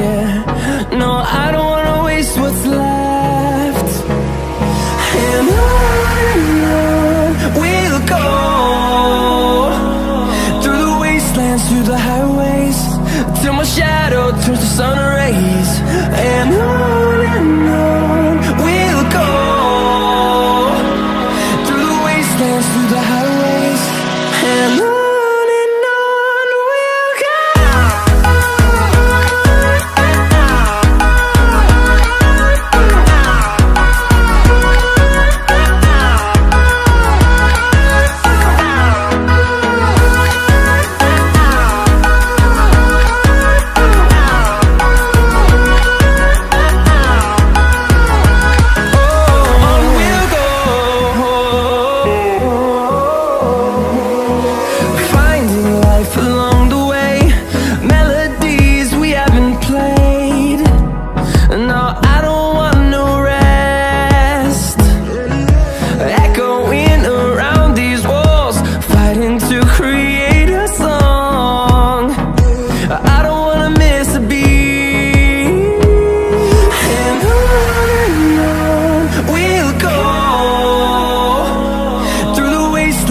Yeah, no, I don't wanna waste what's left. And on we'll go, through the wastelands, through the highways, till my shadow turns to sun rays. And on we'll go, through the wastelands, through the highways, and on. Through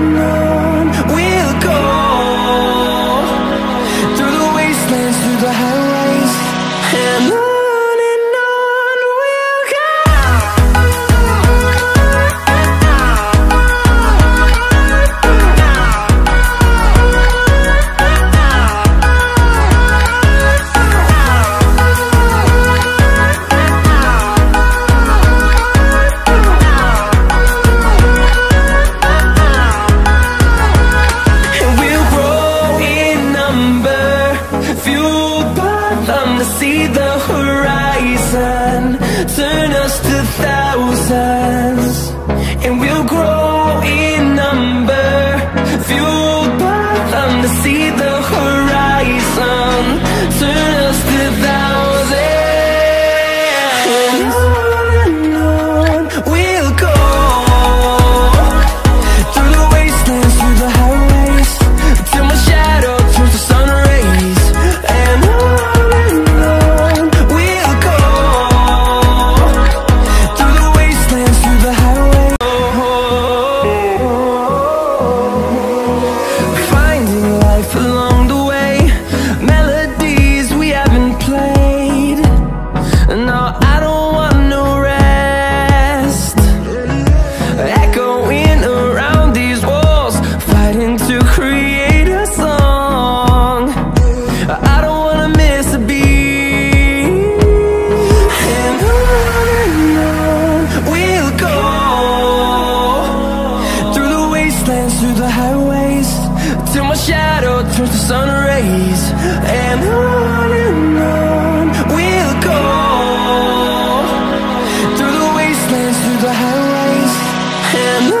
on we'll go, through the wastelands, through the highways, and on. See the horizon, turn us to thousands, and we'll grow in number, fueled by them to see the horizon, turn us to thousands. And on we'll go, through the wastelands, through the highways, till my shadow turns to sun rays, and on. Through the highways, till my shadow turns to sun rays, and on we'll go, through the wastelands, through the highways, and on.